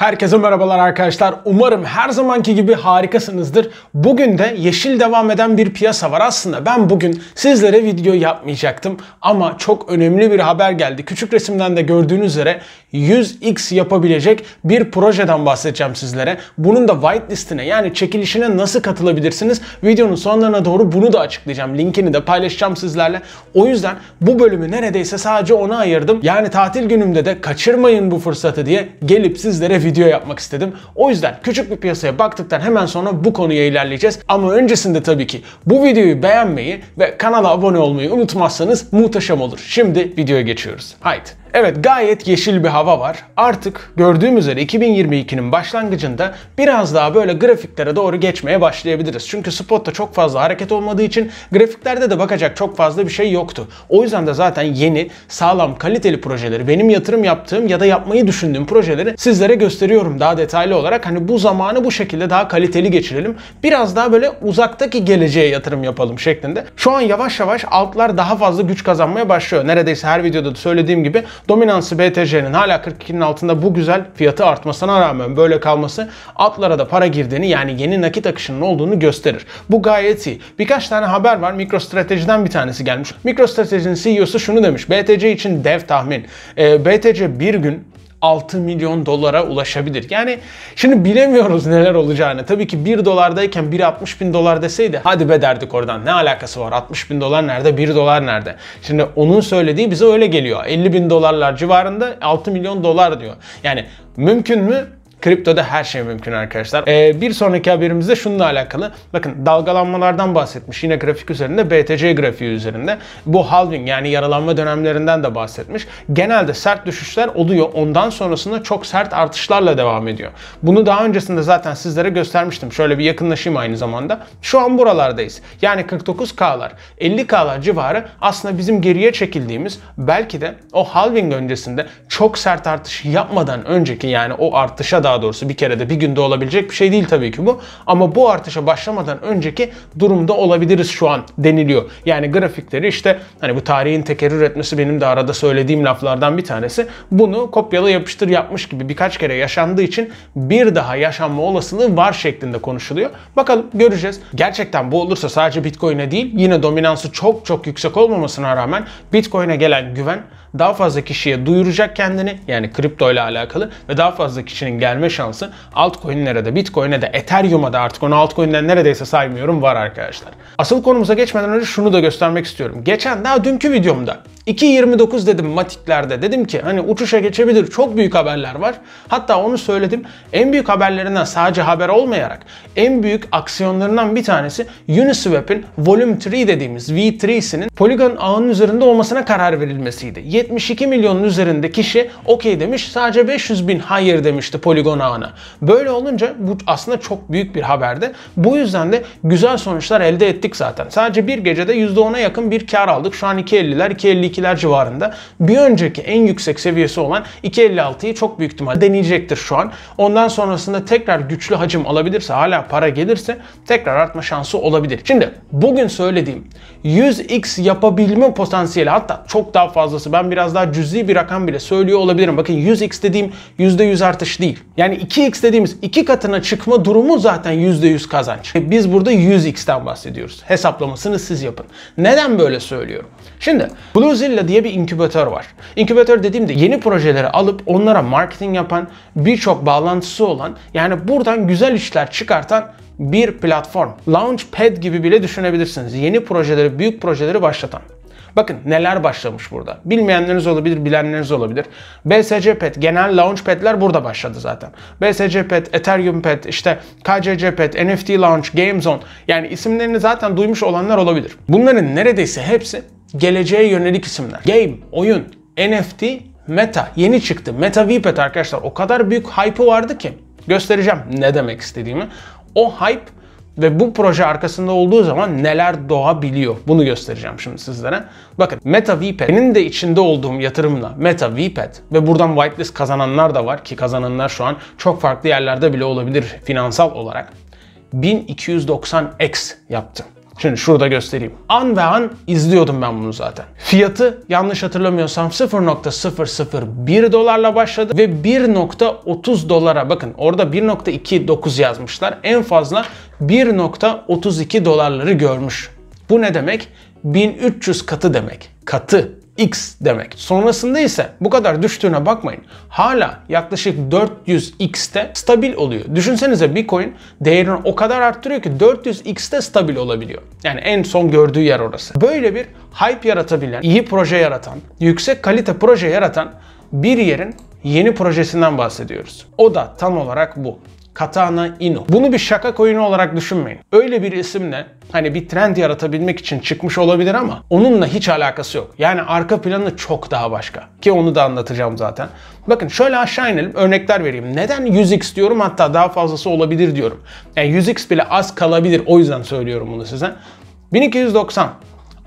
Herkese merhabalar arkadaşlar. Umarım her zamanki gibi harikasınızdır. Bugün de yeşil devam eden bir piyasa var. Aslında ben bugün sizlere video yapmayacaktım ama çok önemli bir haber geldi. Küçük resimden de gördüğünüz üzere 100x yapabilecek bir projeden bahsedeceğim sizlere. Bunun da whitelist'ine, yani çekilişine nasıl katılabilirsiniz? Videonun sonlarına doğru bunu da açıklayacağım. Linkini de paylaşacağım sizlerle. O yüzden bu bölümü neredeyse sadece ona ayırdım. Yani tatil günümde de kaçırmayın bu fırsatı diye gelip sizlere video yapmak istedim. O yüzden küçük bir piyasaya baktıktan hemen sonra bu konuya ilerleyeceğiz. Ama öncesinde tabii ki bu videoyu beğenmeyi ve kanala abone olmayı unutmazsanız muhteşem olur. Şimdi videoya geçiyoruz. Haydi. Evet, gayet yeşil bir hava var. Artık gördüğüm üzere 2022'nin başlangıcında biraz daha böyle grafiklere doğru geçmeye başlayabiliriz. Çünkü spotta çok fazla hareket olmadığı için grafiklerde de bakacak çok fazla bir şey yoktu. O yüzden de zaten yeni, sağlam, kaliteli projeleri, benim yatırım yaptığım ya da yapmayı düşündüğüm projeleri sizlere gösteriyorum daha detaylı olarak. Hani bu zamanı bu şekilde daha kaliteli geçirelim. Biraz daha böyle uzaktaki geleceğe yatırım yapalım şeklinde. Şu an yavaş yavaş altlar daha fazla güç kazanmaya başlıyor. Neredeyse her videoda da söylediğim gibi dominansı BTC'nin hala 42'nin altında, bu güzel fiyatı artmasına rağmen böyle kalması altlara da para girdiğini, yani yeni nakit akışının olduğunu gösterir. Bu gayet iyi. Birkaç tane haber var. MicroStrategy'den bir tanesi gelmiş. MicroStrategy'nin CEO'su şunu demiş. BTC için dev tahmin. BTC bir gün 6 milyon dolara ulaşabilir. Yani şimdi bilemiyoruz neler olacağını. Tabii ki 1 dolardayken biri 60 bin dolar deseydi hadi be derdik oradan. Ne alakası var? 60 bin dolar nerede? 1 dolar nerede? Şimdi onun söylediği bize öyle geliyor. 50 bin dolarlar civarında 6 milyon dolar diyor. Yani mümkün mü? Kriptoda her şey mümkün arkadaşlar. Bir sonraki haberimizde şununla alakalı. Bakın, dalgalanmalardan bahsetmiş. Yine grafik üzerinde, BTC grafiği üzerinde. Bu halving, yani yaralanma dönemlerinden de bahsetmiş. Genelde sert düşüşler oluyor. Ondan sonrasında çok sert artışlarla devam ediyor. Bunu daha öncesinde zaten sizlere göstermiştim. Şöyle bir yakınlaşayım aynı zamanda. Şu an buralardayız. Yani 49K'lar, 50K'lar civarı aslında bizim geriye çekildiğimiz, belki de o halving öncesinde çok sert artış yapmadan önceki, yani o artışa daha doğrusu bir kere de bir günde olabilecek bir şey değil tabii ki bu. Ama bu artışa başlamadan önceki durumda olabiliriz şu an deniliyor. Yani grafikleri işte, hani bu tarihin tekerrür etmesi benim de arada söylediğim laflardan bir tanesi. Bunu kopyala yapıştır yapmış gibi birkaç kere yaşandığı için bir daha yaşanma olasılığı var şeklinde konuşuluyor. Bakalım, göreceğiz. Gerçekten bu olursa sadece Bitcoin'e değil, yine dominansı çok çok yüksek olmamasına rağmen Bitcoin'e gelen güven daha fazla kişiye duyuracak kendini, yani kripto ile alakalı, ve daha fazla kişinin gelme şansı altcoin'lere de, Bitcoin'e de, Ethereum'a da, artık onu altcoin'den neredeyse saymıyorum, var arkadaşlar. Asıl konumuza geçmeden önce şunu da göstermek istiyorum. Geçen, daha dünkü videomda 2.29 dedim matiklerde. Dedim ki hani uçuşa geçebilir, çok büyük haberler var. Hatta onu söyledim. En büyük haberlerinden, sadece haber olmayarak en büyük aksiyonlarından bir tanesi Uniswap'in Volume 3 dediğimiz V3'sinin Polygon ağının üzerinde olmasına karar verilmesiydi. 72 milyonun üzerinde kişi okey demiş. Sadece 500 bin hayır demişti Polygon ağına. Böyle olunca bu aslında çok büyük bir haberdi. Bu yüzden de güzel sonuçlar elde ettik zaten. Sadece bir gecede %10'a yakın bir kar aldık. Şu an 2.50'ler, 2.52'ler civarında. Bir önceki en yüksek seviyesi olan 2.56'yı çok büyük ihtimal deneyecektir şu an. Ondan sonrasında tekrar güçlü hacim alabilirse, hala para gelirse tekrar artma şansı olabilir. Şimdi bugün söylediğim 100x yapabilme potansiyeli, hatta çok daha fazlası, ben biraz daha cüzi bir rakam bile söylüyor olabilirim. Bakın, 100x dediğim %100 artış değil. Yani 2x dediğimiz 2 katına çıkma durumu zaten %100 kazanç. Biz burada 100x'ten bahsediyoruz. Hesaplamasını siz yapın. Neden böyle söylüyorum? Şimdi Bluezilla diye bir inkübatör var. İnkübatör dediğimde yeni projeleri alıp onlara marketing yapan, birçok bağlantısı olan, yani buradan güzel işler çıkartan bir platform. Launchpad gibi bile düşünebilirsiniz. Yeni projeleri, büyük projeleri başlatan. Bakın neler başlamış burada. Bilmeyenleriniz olabilir, bilenleriniz olabilir. BSCpad, genel launchpad'ler burada başladı zaten. BSCpad, Ethereumpad, işte KCCpad, NFT Launch, Gamezone. Yani isimlerini zaten duymuş olanlar olabilir. Bunların neredeyse hepsi geleceğe yönelik isimler. Game, oyun, NFT, Meta yeni çıktı. MetaVPad arkadaşlar, o kadar büyük hype'ı vardı ki. Göstereceğim ne demek istediğimi. O hype ve bu proje arkasında olduğu zaman neler doğabiliyor, bunu göstereceğim şimdi sizlere. Bakın, MetaVPad, benim de içinde olduğum yatırımla MetaVPad ve buradan whitelist kazananlar da var ki kazananlar şu an çok farklı yerlerde bile olabilir finansal olarak, 1290x yaptı. Şimdi şurada göstereyim. An ve an izliyordum ben bunu zaten. Fiyatı yanlış hatırlamıyorsam 0.001 dolarla başladı ve 1.30 dolara, bakın orada 1.29 yazmışlar. En fazla 1.32 dolarları görmüş. Bu ne demek? 1300 katı demek. Katı. X demek. Sonrasında ise bu kadar düştüğüne bakmayın. Hala yaklaşık 400x'te stabil oluyor. Düşünsenize Bitcoin değerini o kadar arttırıyor ki 400x'te stabil olabiliyor. Yani en son gördüğü yer orası. Böyle bir hype yaratabilen, iyi proje yaratan, yüksek kalite proje yaratan bir yerin yeni projesinden bahsediyoruz. O da tam olarak bu. Katana Inu. Bunu bir şaka coin'i olarak düşünmeyin. Öyle bir isimle hani bir trend yaratabilmek için çıkmış olabilir ama onunla hiç alakası yok. Yani arka planı çok daha başka. Ki onu da anlatacağım zaten. Bakın şöyle aşağı inelim, örnekler vereyim. Neden 100x diyorum, hatta daha fazlası olabilir diyorum. Yani 100x bile az kalabilir, o yüzden söylüyorum bunu size. 1290,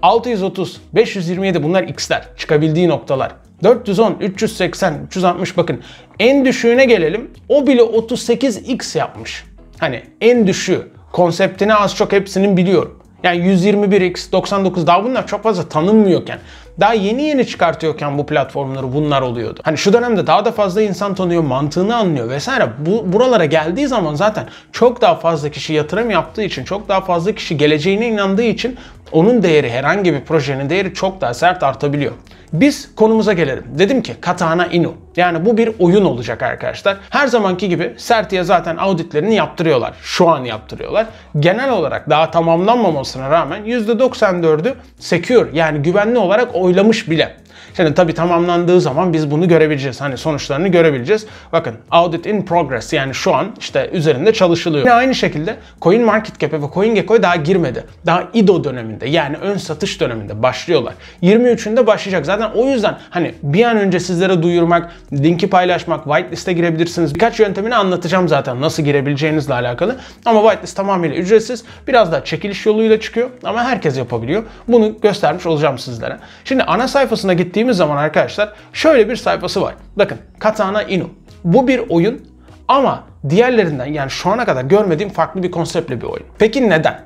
630, 527 bunlar x'ler. Çıkabildiği noktalar. 410, 380, 360 bakın. En düşüğüne gelelim. O bile 38x yapmış. Hani en düşüğü. Konseptini az çok hepsinin biliyorum. Yani 121x, 99 daha bunlar çok fazla tanınmıyorken, daha yeni çıkartıyorken bu platformları bunlar oluyordu. Hani şu dönemde daha da fazla insan tanıyor, mantığını anlıyor vesaire. Buralara geldiği zaman zaten çok daha fazla kişi yatırım yaptığı için, çok daha fazla kişi geleceğine inandığı için onun değeri, herhangi bir projenin değeri çok daha sert artabiliyor. Biz konumuza gelelim. Dedim ki Katana Inu. Yani bu bir oyun olacak arkadaşlar. Her zamanki gibi Serti'ye zaten auditlerini yaptırıyorlar. Şu an yaptırıyorlar. Genel olarak daha tamamlanmamasına rağmen %94'ü secure, yani güvenli olarak oylamış bile. Şimdi tabii tamamlandığı zaman biz bunu görebileceğiz. Hani sonuçlarını görebileceğiz. Bakın audit in progress, yani şu an işte üzerinde çalışılıyor. Yine aynı şekilde CoinMarketCap'e ve CoinGecko'ya daha girmedi. Daha IDO döneminde, yani ön satış döneminde başlıyorlar. 23'ünde başlayacak. Zaten o yüzden hani bir an önce sizlere duyurmak, linki paylaşmak, whitelist'e girebilirsiniz. Birkaç yöntemini anlatacağım zaten nasıl girebileceğinizle alakalı. Ama whitelist tamamıyla ücretsiz. Biraz daha çekiliş yoluyla çıkıyor ama herkes yapabiliyor. Bunu göstermiş olacağım sizlere. Şimdi ana sayfasına gittiğimiz zaman arkadaşlar şöyle bir sayfası var. Bakın Katana Inu. Bu bir oyun ama diğerlerinden, yani şu ana kadar görmediğim farklı bir konseptle bir oyun. Peki neden?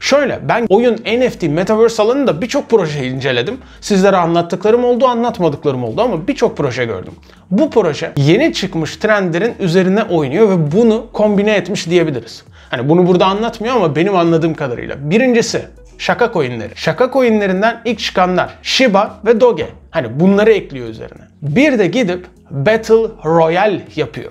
Şöyle, ben oyun, NFT, Metaverse alanında birçok proje inceledim. Sizlere anlattıklarım oldu, anlatmadıklarım oldu ama birçok proje gördüm. Bu proje yeni çıkmış trendlerin üzerine oynuyor ve bunu kombine etmiş diyebiliriz. Hani bunu burada anlatmıyor ama benim anladığım kadarıyla. Birincisi şaka coinleri. Şaka coinlerinden ilk çıkanlar Shiba ve Doge. Hani bunları ekliyor üzerine. Bir de gidip Battle Royale yapıyor.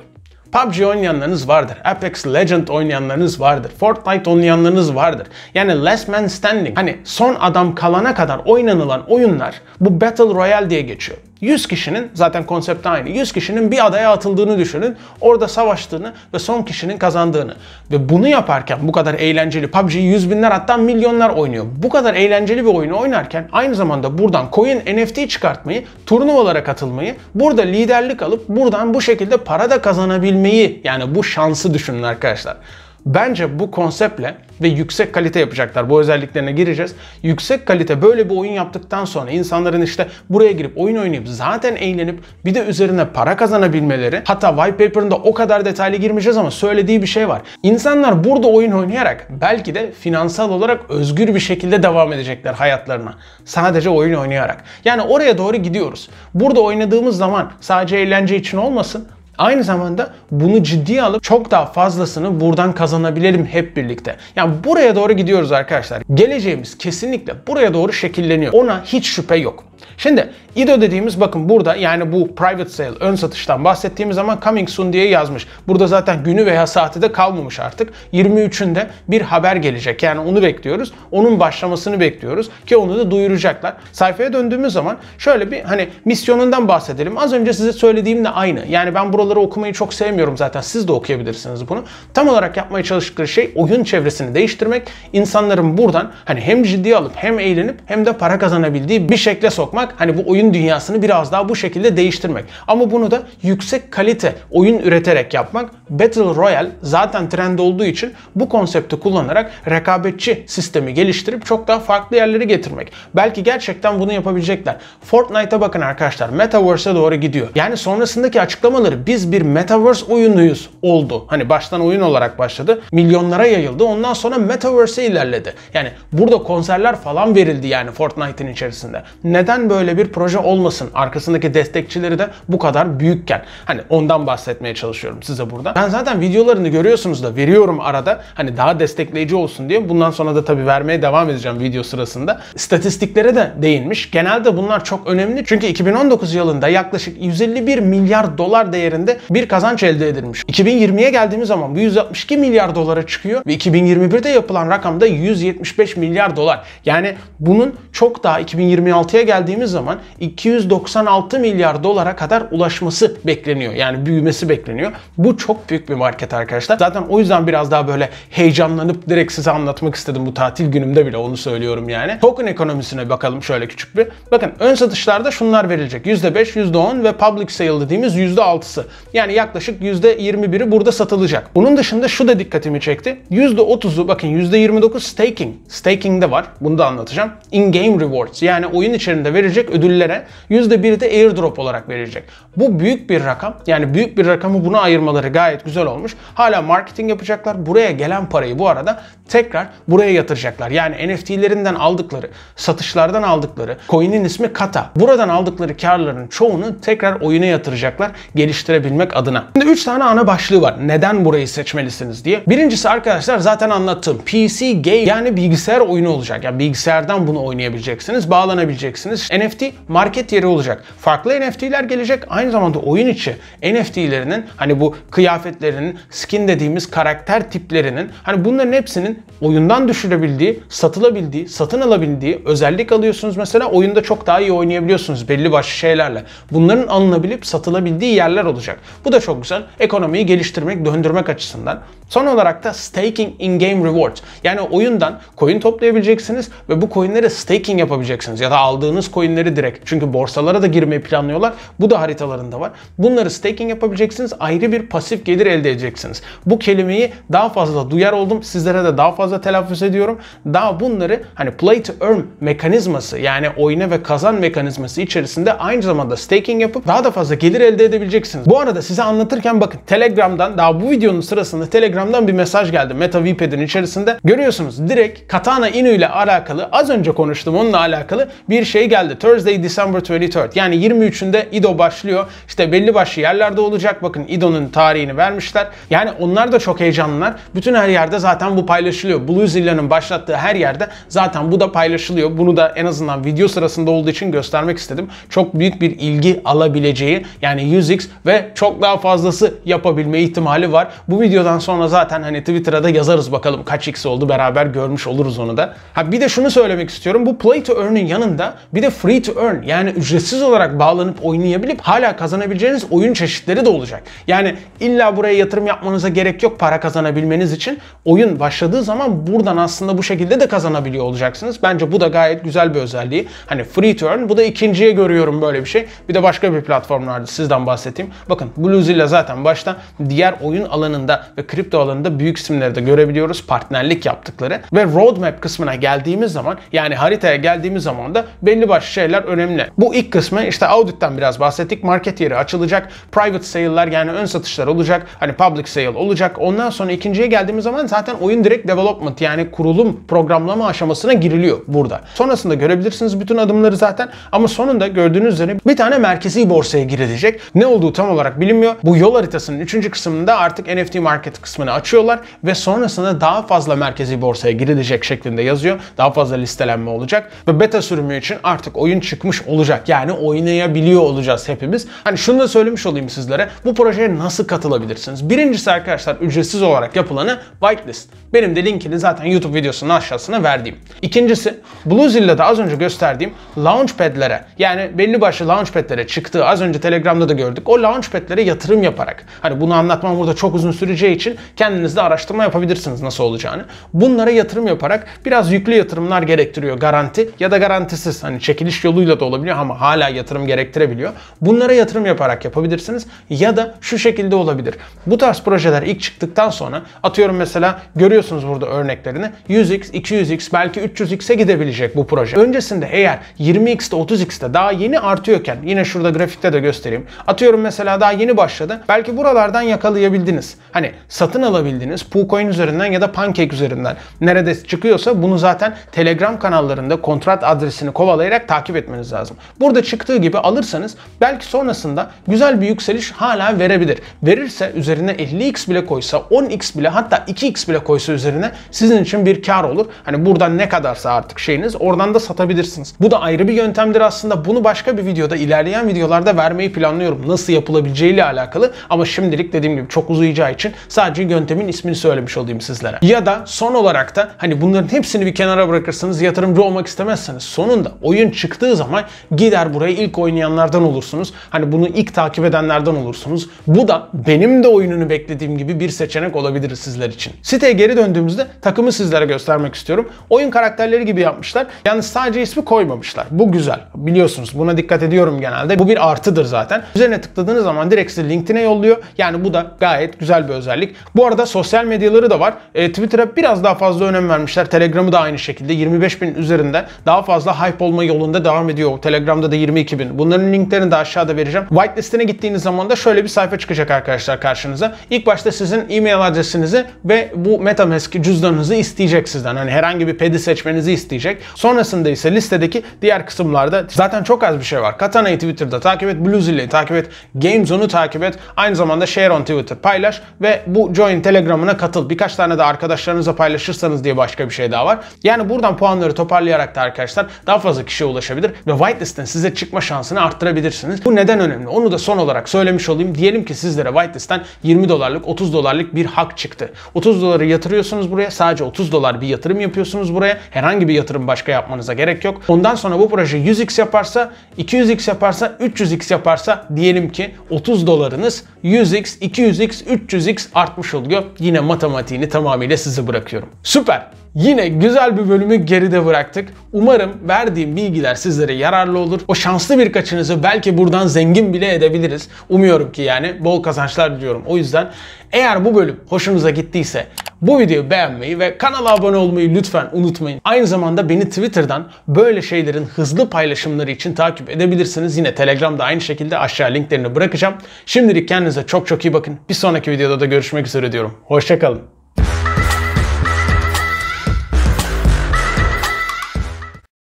PUBG oynayanlarınız vardır. Apex Legend oynayanlarınız vardır. Fortnite oynayanlarınız vardır. Yani Last Man Standing, hani son adam kalana kadar oynanılan oyunlar bu Battle Royale diye geçiyor. 100 kişinin, zaten konsept aynı, 100 kişinin bir adaya atıldığını düşünün. Orada savaştığını ve son kişinin kazandığını. Ve bunu yaparken bu kadar eğlenceli, PUBG 100 binler, hatta milyonlar oynuyor. Bu kadar eğlenceli bir oyunu oynarken aynı zamanda buradan coin, NFT çıkartmayı, turnuvalara katılmayı, burada liderlik alıp buradan bu şekilde para da kazanabilmeyi, yani bu şansı düşünün arkadaşlar. Bence bu konseptle ve yüksek kalite yapacaklar. Bu özelliklerine gireceğiz. Yüksek kalite böyle bir oyun yaptıktan sonra insanların işte buraya girip oyun oynayıp zaten eğlenip bir de üzerine para kazanabilmeleri. Hatta white paper'ında o kadar detaylı girmeyeceğiz ama söylediği bir şey var. İnsanlar burada oyun oynayarak belki de finansal olarak özgür bir şekilde devam edecekler hayatlarına. Sadece oyun oynayarak. Yani oraya doğru gidiyoruz. Burada oynadığımız zaman sadece eğlence için olmasın. Aynı zamanda bunu ciddiye alıp çok daha fazlasını buradan kazanabilelim hep birlikte. Yani buraya doğru gidiyoruz arkadaşlar. Geleceğimiz kesinlikle buraya doğru şekilleniyor. Ona hiç şüphe yok. Şimdi IDO dediğimiz, bakın burada, yani bu private sale, ön satıştan bahsettiğimiz zaman coming soon diye yazmış. Burada zaten günü veya saati de kalmamış artık. 23'ünde bir haber gelecek. Yani onu bekliyoruz. Onun başlamasını bekliyoruz ki onu da duyuracaklar. Sayfaya döndüğümüz zaman şöyle bir hani misyonundan bahsedelim. Az önce size söylediğimle aynı. Yani ben buraları okumayı çok sevmiyorum zaten. Siz de okuyabilirsiniz bunu. Tam olarak yapmaya çalıştıkları şey oyun çevresini değiştirmek. İnsanların buradan hani hem ciddiye alıp hem eğlenip hem de para kazanabildiği bir şekle sok. Hani bu oyun dünyasını biraz daha bu şekilde değiştirmek. Ama bunu da yüksek kalite oyun üreterek yapmak Battle Royale zaten trend olduğu için bu konsepti kullanarak rekabetçi sistemi geliştirip çok daha farklı yerlere getirmek. Belki gerçekten bunu yapabilecekler. Fortnite'a bakın arkadaşlar, Metaverse'e doğru gidiyor. Yani sonrasındaki açıklamaları biz bir Metaverse oyunuyuz oldu. Hani baştan oyun olarak başladı. Milyonlara yayıldı. Ondan sonra Metaverse'e ilerledi. Yani burada konserler falan verildi yani Fortnite'in içerisinde. Neden böyle bir proje olmasın? Arkasındaki destekçileri de bu kadar büyükken. Hani ondan bahsetmeye çalışıyorum size burada. Ben zaten videolarını görüyorsunuz da veriyorum arada. Hani daha destekleyici olsun diye. Bundan sonra da tabii vermeye devam edeceğim video sırasında. İstatistiklere de değinmiş. Genelde bunlar çok önemli. Çünkü 2019 yılında yaklaşık 151 milyar dolar değerinde bir kazanç elde edilmiş. 2020'ye geldiğimiz zaman bu 162 milyar dolara çıkıyor ve 2021'de yapılan rakamda 175 milyar dolar. Yani bunun çok daha 2026'ya geldiğimiz zaman 296 milyar dolara kadar ulaşması bekleniyor. Yani büyümesi bekleniyor. Bu çok büyük bir market arkadaşlar. Zaten o yüzden biraz daha böyle heyecanlanıp direkt size anlatmak istedim bu tatil günümde bile onu söylüyorum yani. Token ekonomisine bakalım şöyle küçük bir. Bakın ön satışlarda şunlar verilecek. %5, %10 ve public sale dediğimiz %6'sı. Yani yaklaşık %21'i burada satılacak. Bunun dışında şu da dikkatimi çekti. %30'u bakın %29 staking. Staking de var. Bunu da anlatacağım. In-game rewards yani oyun içerisinde verecek ödüllere %1'i de airdrop olarak verecek. Bu büyük bir rakam. Yani büyük bir rakamı buna ayırmaları gayet güzel olmuş. Hala marketing yapacaklar. Buraya gelen parayı bu arada tekrar buraya yatıracaklar. Yani NFT'lerinden aldıkları, satışlardan aldıkları, coin'in ismi Kata. Buradan aldıkları karların çoğunu tekrar oyuna yatıracaklar. Geliştirebilmek adına. Şimdi 3 tane ana başlığı var. Neden burayı seçmelisiniz diye. Birincisi arkadaşlar zaten anlattığım PC game yani bilgisayar oyunu olacak. Yani bilgisayardan bunu oynayabileceksiniz, bağlanabileceksiniz. NFT market yeri olacak. Farklı NFT'ler gelecek. Aynı zamanda oyun içi NFT'lerinin hani bu kıyafetlerinin, skin dediğimiz karakter tiplerinin hani bunların hepsinin oyundan düşürebildiği, satılabildiği, satın alabildiği özellik alıyorsunuz. Mesela oyunda çok daha iyi oynayabiliyorsunuz belli başlı şeylerle. Bunların alınabilip satılabildiği yerler olacak. Bu da çok güzel. Ekonomiyi geliştirmek, döndürmek açısından. Son olarak da staking in-game rewards. Yani oyundan coin toplayabileceksiniz ve bu coinleri staking yapabileceksiniz. Ya da aldığınız coinleri direkt. Çünkü borsalara da girmeyi planlıyorlar. Bu da haritalarında var. Bunları staking yapabileceksiniz. Ayrı bir pasif gelir elde edeceksiniz. Bu kelimeyi daha fazla duyar oldum. Sizlere de daha fazla telaffuz ediyorum. Daha bunları hani play to earn mekanizması yani oyna ve kazan mekanizması içerisinde aynı zamanda staking yapıp daha da fazla gelir elde edebileceksiniz. Bu arada size anlatırken bakın Telegram'dan daha bu videonun sırasında Telegram'dan bir mesaj geldi. MetaVPad'in içerisinde görüyorsunuz direkt Katana Inu ile alakalı az önce konuştum onunla alakalı bir şey geldi. Thursday December 23rd yani 23'ünde IDO başlıyor. İşte belli başlı yerlerde olacak. Bakın IDO'nun tarihini vermişler. Yani onlar da çok heyecanlılar. Bütün her yerde zaten bu paylaşılıyor. Bluezilla'nın başlattığı her yerde zaten bu da paylaşılıyor. Bunu da en azından video sırasında olduğu için göstermek istedim. Çok büyük bir ilgi alabileceği yani 100x ve çok daha fazlası yapabilme ihtimali var. Bu videodan sonra zaten hani Twitter'a da yazarız bakalım kaç x oldu beraber görmüş oluruz onu da. Ha bir de şunu söylemek istiyorum. Bu play to earn'in yanında bir de free to earn yani ücretsiz olarak bağlanıp oynayabilip hala kazanabileceğiniz oyun çeşitleri de olacak. Yani illa buraya yatırım yapmanıza gerek yok para kazanabilmeniz için. Oyun başladığı zaman buradan aslında bu şekilde de kazanabiliyor olacaksınız. Bence bu da gayet güzel bir özelliği. Hani free to earn bu da ikinciye görüyorum böyle bir şey. Bir de başka bir platformlarda sizden bahsettiğim. Bakın Bluezilla zaten başta diğer oyun alanında ve kripto alanında büyük isimleri de görebiliyoruz. Partnerlik yaptıkları ve roadmap kısmına geldiğimiz zaman yani haritaya geldiğimiz zaman da belli başlı şeyler önemli. Bu ilk kısmı işte audit'ten biraz bahsettik. Market yeri açılacak. Private sale'lar yani ön satışlar olacak. Hani public sale olacak. Ondan sonra ikinciye geldiğimiz zaman zaten oyun direkt development yani kurulum programlama aşamasına giriliyor burada. Sonrasında görebilirsiniz bütün adımları zaten ama sonunda gördüğünüz üzere bir tane merkezi borsaya girilecek. Ne olduğu tam olarak bilinmiyor. Bu yol haritasının 3. kısmında artık NFT market kısmını açıyorlar ve sonrasında daha fazla merkezi borsaya girilecek şeklinde yazıyor. Daha fazla listelenme olacak ve beta sürümü için artık oyun çıkmış olacak. Yani oynayabiliyor olacağız hepimiz. Hani şunu da söylemiş olayım sizlere. Bu projeye nasıl katılabilirsiniz? Birincisi arkadaşlar ücretsiz olarak yapılanı whitelist. Benim de linkini zaten YouTube videosunun aşağısına verdiğim. İkincisi Bluezilla'da az önce gösterdiğim launchpad'lere yani belli başlı launchpad'lere çıktığı az önce Telegram'da da gördük. O launchpad'lere yatırım yaparak hani bunu anlatmam burada çok uzun süreceği için kendiniz de araştırma yapabilirsiniz nasıl olacağını. Bunlara yatırım yaparak biraz yüklü yatırımlar gerektiriyor garanti ya da garantisiz hani çekiliş yoluyla da olabiliyor ama hala yatırım gerektirebiliyor. Bunlara yatırım yaparak yapabilirsiniz ya da şu şekilde olabilir. Bu tarz projeler ilk çıktıktan sonra, atıyorum mesela görüyorsunuz burada örneklerini, 100x, 200x, belki 300x'e gidebilecek bu proje. Öncesinde eğer 20x'te 30x'te daha yeni artıyorken, yine şurada grafikte de göstereyim. Atıyorum mesela daha yeni başladı. Belki buralardan yakalayabildiniz. Hani satın alabildiniz. PuCoin üzerinden ya da Pancake üzerinden. Nerede çıkıyorsa bunu zaten Telegram kanallarında kontrat adresini kovalayarak takip etmeniz lazım. Burada çıktığı gibi alırsanız belki sonrasında güzel bir yükseliş hala verebilir. Verirse üzerine 50x bile koysa, 10x bile, hatta 2x bile koysa üzerine sizin için bir kar olur. Hani buradan ne kadarsa artık şeyiniz, oradan da satabilirsiniz. Bu da ayrı bir yöntemdir aslında. Bunu başka bir videoda, ilerleyen videolarda vermeyi planlıyorum. Nasıl yapılabileceğiyle alakalı, ama şimdilik dediğim gibi çok uzayacağı için sadece yöntemin ismini söylemiş olayım sizlere. Ya da son olarak da hani bunların hepsini bir kenara bırakırsınız, yatırımcı olmak istemezseniz sonunda oyun çıktığı zaman gider buraya ilk oynayanlardan olursunuz. Hani bunu ilk takip edenlerden olursunuz. Bu da benim de oyununu beklediğim gibi bir seçenek olabilir sizler için. Siteye geri döndüğümüzde takımı sizlere göstermek istiyorum. Oyun karakterleri gibi yapmışlar. Yalnız sadece ismi koymamışlar. Bu güzel. Biliyorsunuz buna dikkat ediyorum genelde. Bu bir artıdır zaten. Üzerine tıkladığınız zaman direkt sizi LinkedIn'e yolluyor. Yani bu da gayet güzel bir özellik. Bu arada sosyal medyaları da var. Twitter'a biraz daha fazla önem vermişler. Telegram'ı da aynı şekilde 25.000 üzerinde daha fazla hype olma yolunda devam ediyor. Telegram'da da 22.000. Bunların linklerini de aşağıda vereceğim. Whitelist'ine gittiğiniz zaman da şöyle bir sayfa çıkacak arkadaşlar karşınıza. İlk başta sizin e-mail adresinizi ve bu MetaMask cüzdanınızı isteyecek sizden. Hani herhangi bir pedi seçmenizi isteyecek. Sonrasında ise listedeki diğer kısımlarda zaten çok az bir şey var. Katana'yı Twitter'da takip et, Bluezilla'yı takip et, Gamezone'u takip et, aynı zamanda share on Twitter, paylaş ve bu join Telegram'ına katıl. Birkaç tane de arkadaşlarınıza paylaşırsanız diye başka bir şey daha var. Yani buradan puanları toparlayarak da arkadaşlar daha fazla kişiye ulaşabilir ve whitelist'ten size çıkma şansını arttırabilirsiniz. Bu neden önemli? Onu da son olarak söylemiş olayım. Diyelim ki sizlere whitelist'ten 20 dolarlık, 30 dolarlık bir hak çıktı. 30 doları yatırıyorsunuz buraya. Sadece 30 dolar bir yatırım yapıyorsunuz buraya. Herhangi bir yatırım başka yapmanıza gerek yok. Ondan sonra bu proje 100x yaparsa, 200x yaparsa, 300x yaparsa, diyelim ki 30 dolarınız 100x, 200x, 300x artmış oluyor. Yine matematiğini tamamıyla size bırakıyorum. Süper! Yine güzel bir bölümü geride bıraktık. Umarım verdiğim bilgiler sizlere yararlı olur. O şanslı birkaçınızı belki buradan zengin bile edebiliriz. Umuyorum ki yani, bol kazançlar diliyorum. O yüzden eğer bu bölüm hoşunuza gittiyse bu videoyu beğenmeyi ve kanala abone olmayı lütfen unutmayın. Aynı zamanda beni Twitter'dan böyle şeylerin hızlı paylaşımları için takip edebilirsiniz. Yine Telegram'da aynı şekilde aşağı linklerini bırakacağım. Şimdilik kendinize çok çok iyi bakın. Bir sonraki videoda da görüşmek üzere diyorum. Hoşça kalın.